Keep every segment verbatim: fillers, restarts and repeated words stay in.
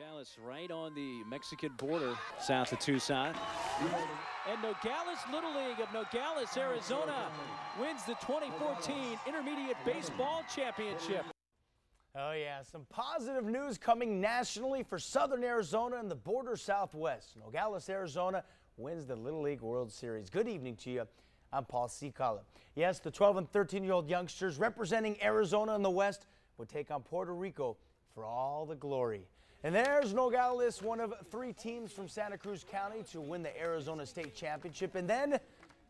Nogales right on the Mexican border south of Tucson. And Nogales Little League of Nogales, Arizona wins the twenty fourteen Intermediate Baseball Championship. Oh yeah, some positive news coming nationally for Southern Arizona and the border Southwest. Nogales, Arizona wins the Little League World Series. Good evening to you. I'm Paul Cicala. Yes, the twelve and thirteen year old youngsters representing Arizona in the West would take on Puerto Rico for all the glory. And there's Nogales, one of three teams from Santa Cruz County to win the Arizona State Championship. And then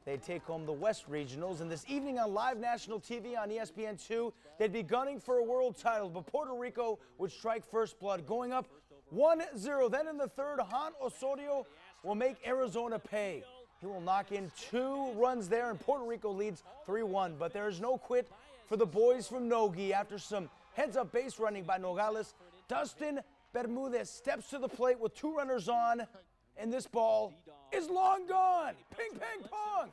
they take home the West Regionals. And this evening on live national T V on E S P N two, they'd be gunning for a world title. But Puerto Rico would strike first blood, going up one zero. Then in the third, Han Osorio will make Arizona pay. He will knock in two runs there, and Puerto Rico leads three one. But there is no quit for the boys from Nogi after some heads-up base running by Nogales. Dustin Bermudez steps to the plate with two runners on, and this ball is long gone. Ping, ping, pong.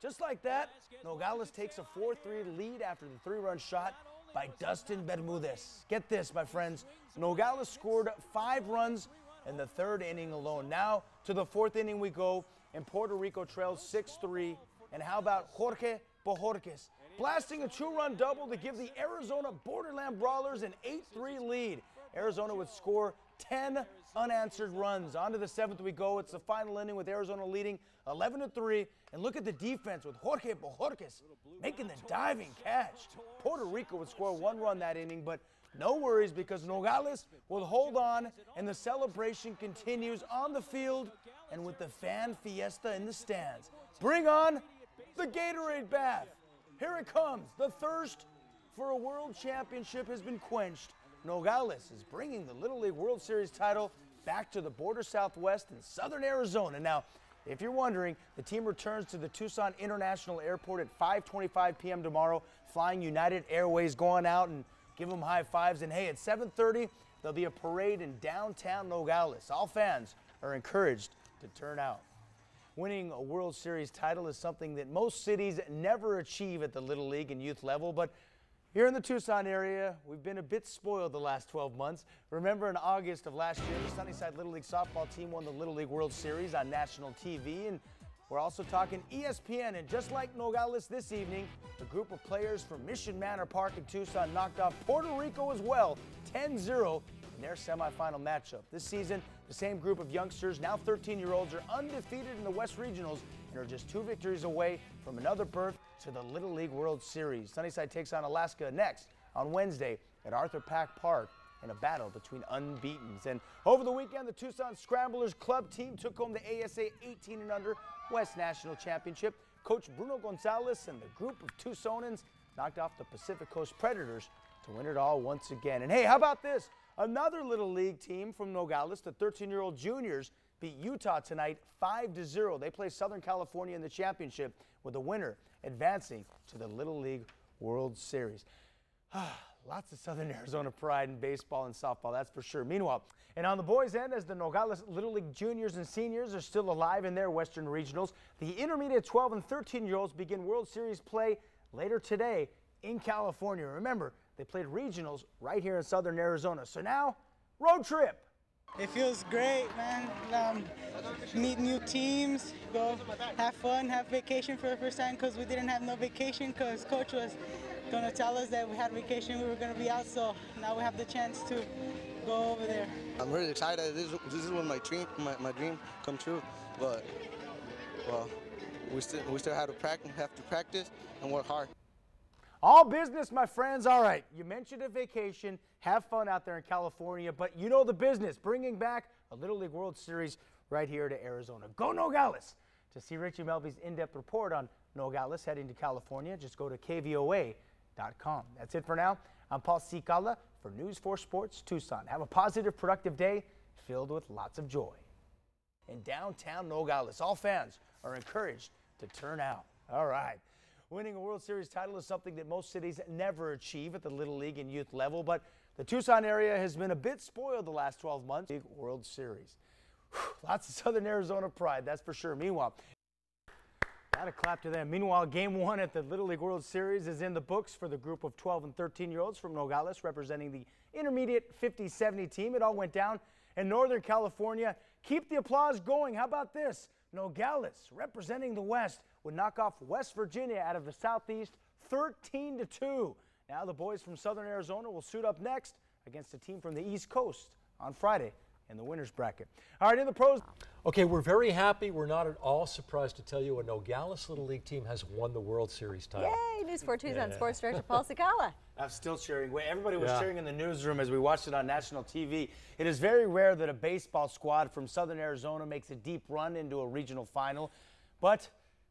Just like that, Nogales takes a four three lead after the three-run shot by Dustin Bermudez. Get this, my friends. Nogales scored five runs in the third inning alone. Now to the fourth inning we go, and Puerto Rico trails six three. And how about Jorge Bojorquez blasting a two-run double to give the Arizona Borderland Brawlers an eight three lead. Arizona would score ten unanswered runs. On to the seventh we go. It's the final inning with Arizona leading eleven to three. And look at the defense with Jorge Bojorquez making the diving catch. Puerto Rico would score one run that inning, but no worries because Nogales will hold on, and the celebration continues on the field and with the fan fiesta in the stands. Bring on the Gatorade bath. Here it comes. The thirst for a world championship has been quenched. Nogales is bringing the Little League World Series title back to the border Southwest in Southern Arizona. Now, if you're wondering, the team returns to the Tucson International Airport at five twenty-five p m tomorrow, flying United Airways. Going out and give them high fives. And hey, at seven thirty, there'll be a parade in downtown Nogales. All fans are encouraged to turn out. Winning a World Series title is something that most cities never achieve at the Little League and youth level, but here in the Tucson area, we've been a bit spoiled the last twelve months. Remember in August of last year, the Sunnyside Little League softball team won the Little League World Series on national T V, and we're also talking E S P N. And just like Nogales this evening, a group of players from Mission Manor Park in Tucson knocked off Puerto Rico as well, ten zero in their semifinal matchup. This season, the same group of youngsters, now thirteen year olds, are undefeated in the West Regionals and are just two victories away from another berth to the Little League World Series. Sunnyside takes on Alaska next on Wednesday at Arthur Pack Park in a battle between unbeatens. And over the weekend, the Tucson Scramblers club team took home the A S A eighteen and under West National Championship. Coach Bruno Gonzalez and the group of Tucsonans knocked off the Pacific Coast Predators to win it all once again. And hey, how about this? Another Little League team from Nogales, the thirteen year old juniors, beat Utah tonight five to zero. They play Southern California in the championship, with the winner advancing to the Little League World Series. Lots of Southern Arizona pride in baseball and softball, that's for sure. Meanwhile, and on the boys' end, as the Nogales Little League juniors and seniors are still alive in their Western Regionals, the intermediate twelve and thirteen year olds begin World Series play later today in California. Remember, they played regionals right here in Southern Arizona. So now, road trip. It feels great, man. Um, meet new teams, go have fun, have vacation for the first time, because we didn't have no vacation because coach was going to tell us that we had vacation, we were going to be out, so now we have the chance to go over there. I'm really excited. This, this is when my dream, my, my dream come true, but well, we still, we still have to practice, have to practice and work hard. All business, my friends. All right, you mentioned a vacation. Have fun out there in California, but you know the business, bringing back a Little League World Series right here to Arizona. Go Nogales! To see Richie Melby's in-depth report on Nogales heading to California, just go to K V O A dot com. That's it for now. I'm Paul Cicala for News four Sports Tucson. Have a positive, productive day filled with lots of joy. In downtown Nogales, all fans are encouraged to turn out. All right. Winning a World Series title is something that most cities never achieve at the Little League and youth level, but the Tucson area has been a bit spoiled the last twelve months. Big World Series. Whew, lots of Southern Arizona pride, that's for sure. Meanwhile, Got to clap to them. Meanwhile, game one at the Little League World Series is in the books for the group of twelve and thirteen-year-olds from Nogales representing the intermediate fifty seventy team. It all went down in Northern California. Keep the applause going. How about this? Nogales, representing the West, would knock off West Virginia out of the Southeast thirteen to two. Now the boys from Southern Arizona will suit up next against a team from the East Coast on Friday in the winner's bracket. All right, in the pros. Okay, we're very happy. We're not at all surprised to tell you a Nogales Little League team has won the World Series title. Yay! News four Tucson yeah. Sports Director Paul Cicala. I'm still cheering. Everybody was yeah. cheering in the newsroom as we watched it on national T V. It is very rare that a baseball squad from Southern Arizona makes a deep run into a regional final, but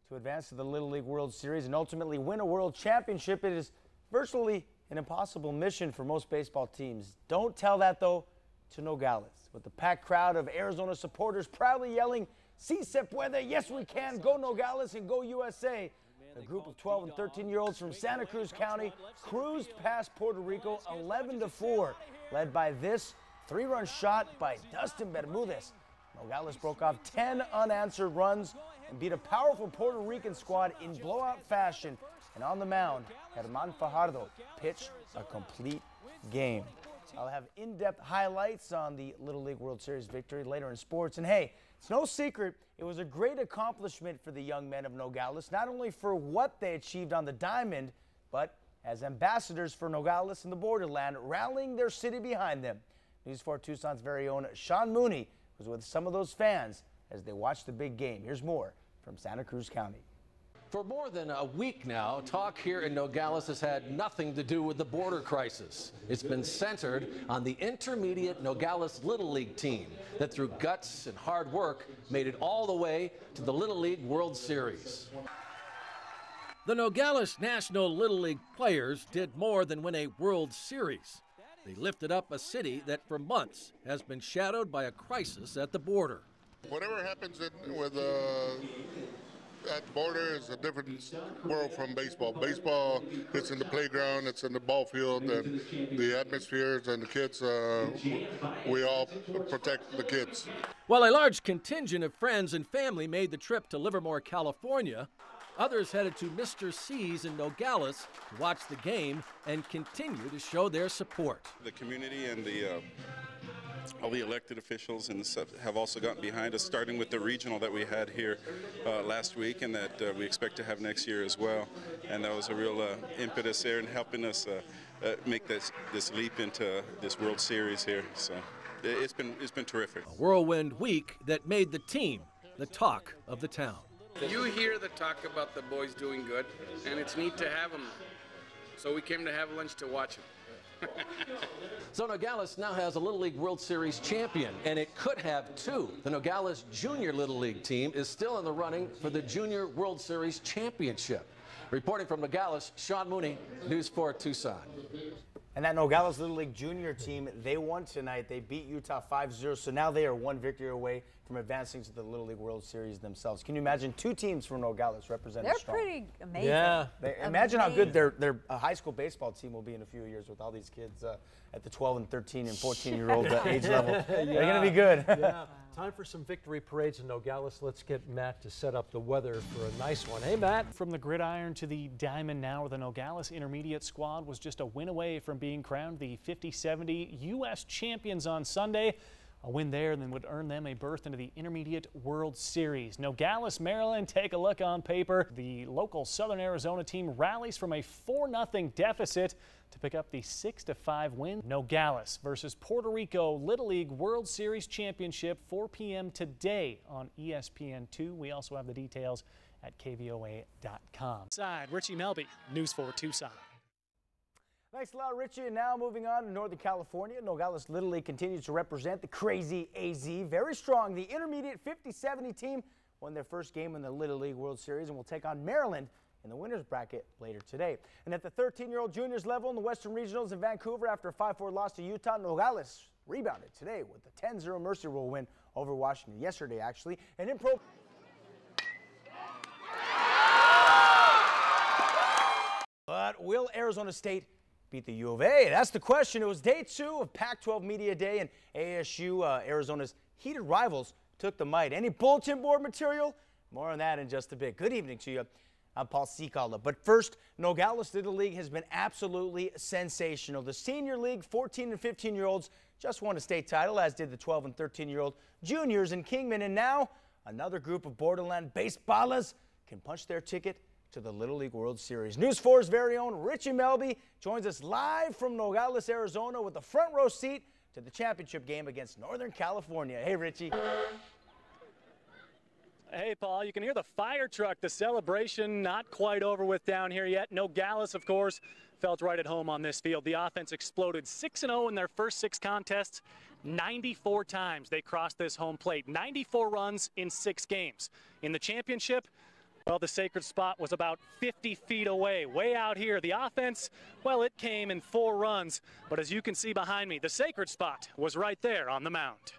to advance to the Little League World Series and ultimately win a world championship, it is virtually an impossible mission for most baseball teams. Don't tell that, though, to Nogales, with the packed crowd of Arizona supporters proudly yelling, "Si se puede, yes we can, go Nogales and go U S A." A group of twelve and thirteen-year-olds from Santa Cruz County cruised past Puerto Rico eleven to four, led by this three-run shot by Dustin Bermudez. Nogales broke off ten unanswered runs and beat a powerful Puerto Rican squad in blowout fashion. And on the mound, Germán Fajardo pitched a complete game. I'll have in-depth highlights on the Little League World Series victory later in sports. And hey, it's no secret, it was a great accomplishment for the young men of Nogales, not only for what they achieved on the diamond, but as ambassadors for Nogales and the borderland, rallying their city behind them. News four Tucson's very own Sean Mooney was with some of those fans as they watched the big game. Here's more from Santa Cruz County. For more than a week now, talk here in Nogales has had nothing to do with the border crisis. It's been centered on the intermediate Nogales Little League team that through guts and hard work made it all the way to the Little League World Series. The Nogales National Little League players did more than win a World Series. They lifted up a city that for months has been shadowed by a crisis at the border. Whatever happens in, with uh... at the border is a different world from baseball. Baseball, it's in the playground, it's in the ball field, and the atmospheres and the kids, uh, we all protect the kids. While a large contingent of friends and family made the trip to Livermore, California, others headed to Mister C's in Nogales to watch the game and continue to show their support. The community and the uh, all the elected officials and stuff have also gotten behind us, starting with the regional that we had here uh, last week and that uh, we expect to have next year as well. And that was a real uh, impetus there in helping us uh, uh, make this this leap into this World Series here. So it's been it's been terrific. A whirlwind week that made the team the talk of the town. You hear the talk about the boys doing good, and it's neat to have them. So we came to have lunch to watch them. So Nogales now has a Little League World Series champion, and it could have two. The Nogales Junior Little League team is still in the running for the Junior World Series championship. Reporting from Nogales, Sean Mooney, News four Tucson. And that Nogales Little League Junior team, they won tonight. They beat Utah five zero, so now they are one victory away from advancing to the Little League World Series themselves. Can you imagine two teams from Nogales representing They're strong? pretty amazing. Yeah. They, imagine amazing. how good their, their uh, high school baseball team will be in a few years with all these kids uh, at the twelve and thirteen and fourteen-year-old uh, age level. Yeah. They're going to be good. Yeah. Time for some victory parades in Nogales. Let's get Matt to set up the weather for a nice one. Hey, Matt. From the gridiron to the diamond now, the Nogales Intermediate squad was just a win away from being crowned the fifty seventy U S champions on Sunday. A win there then would earn them a berth into the Intermediate World Series. Nogales, Maryland, take a look on paper. The local Southern Arizona team rallies from a four nothing deficit to pick up the six to five win. Nogales versus Puerto Rico Little League World Series Championship, four p m today on E S P N two. We also have the details at K V O A dot com. Side, Richie Melby, News four Tucson. Thanks a lot, Richie. And now moving on to Northern California, Nogales Little League continues to represent the crazy A Z. Very strong. The intermediate fifty seventy team won their first game in the Little League World Series and will take on Maryland in the winner's bracket later today. And at the thirteen-year-old juniors level in the Western Regionals in Vancouver, after a five four loss to Utah, Nogales rebounded today with a ten zero mercy rule win over Washington yesterday, actually. And in pro... But will Arizona State beat the U of A? That's the question. It was day two of Pac twelve Media Day, and A S U, uh, Arizona's heated rivals, took the might. Any bulletin board material More on that in just a bit. Good evening to you. I'm Paul Cicala. But first, Nogales Little League has been absolutely sensational. The senior league fourteen and fifteen-year-olds just won a state title, as did the twelve and thirteen-year-old juniors in Kingman. And now another group of borderland baseballas can punch their ticket to the Little League World Series. News four's very own Richie Melby joins us live from Nogales, Arizona, with a front row seat to the championship game against Northern California. Hey, Richie. Hey, Paul, you can hear the fire truck, the celebration not quite over with down here yet. Nogales, of course, felt right at home on this field. The offense exploded six and oh in their first six contests. ninety-four times they crossed this home plate. ninety-four runs in six games. In the championship, well, the sacred spot was about fifty feet away, way out here. The offense, well, it came in four runs. But as you can see behind me, the sacred spot was right there on the mound.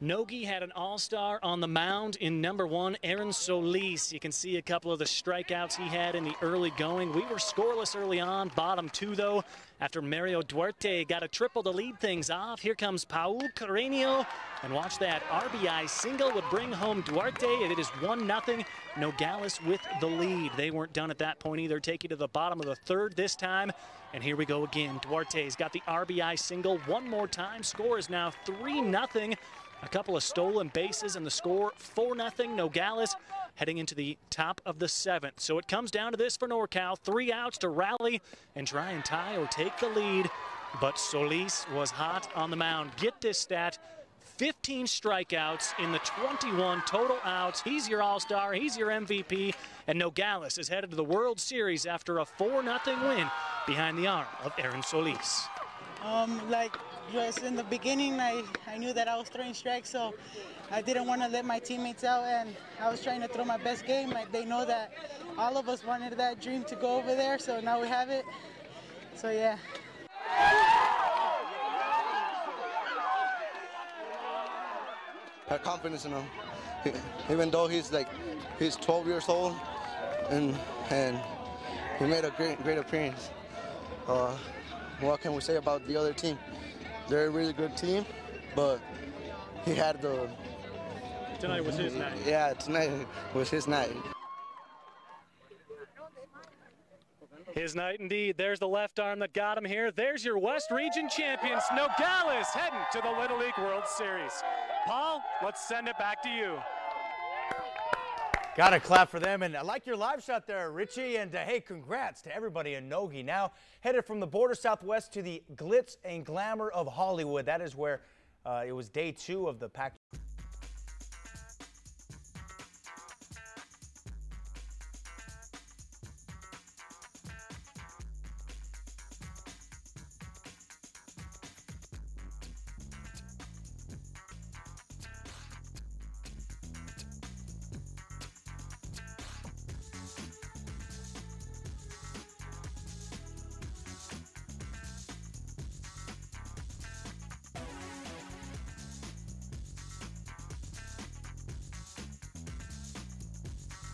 Nogi had an all-star on the mound in number one, Aaron Solis. You can see a couple of the strikeouts he had in the early going. We were scoreless early on, bottom two though, after Mario Duarte got a triple to lead things off. Here comes Paul Carreño, and watch that R B I single would bring home Duarte, and it is one nothing. Nogales with the lead. They weren't done at that point either. Take you to the bottom of the third this time. And here we go again. Duarte's got the R B I single one more time. Score is now three nothing. A couple of stolen bases and the score four nothing. Nogales heading into the top of the seventh. So it comes down to this for NorCal. Three outs to rally and try and tie or take the lead. But Solis was hot on the mound. Get this stat. fifteen strikeouts in the twenty-one total outs. He's your all-star, he's your M V P, and Nogales is headed to the World Series after a four nothing win behind the arm of Aaron Solis. Um, like, just in the beginning, I, I knew that I was throwing strikes, so I didn't want to let my teammates out, and I was trying to throw my best game. Like, they know that all of us wanted that dream to go over there, so now we have it. So, yeah. Her confidence in him, he, even though he's like he's twelve years old, and and he made a great great appearance. Uh, what can we say about the other team? They're a really good team, but he had the tonight was his night. Yeah, tonight was his night. His night indeed. There's the left arm that got him here. There's your West Region champions, Nogales, heading to the Little League World Series. Paul, let's send it back to you. Got to clap for them, and I like your live shot there, Richie, and uh, hey, congrats to everybody in Nogi. Now headed from the border southwest to the glitz and glamour of Hollywood. That is where uh, it was day two of the Pac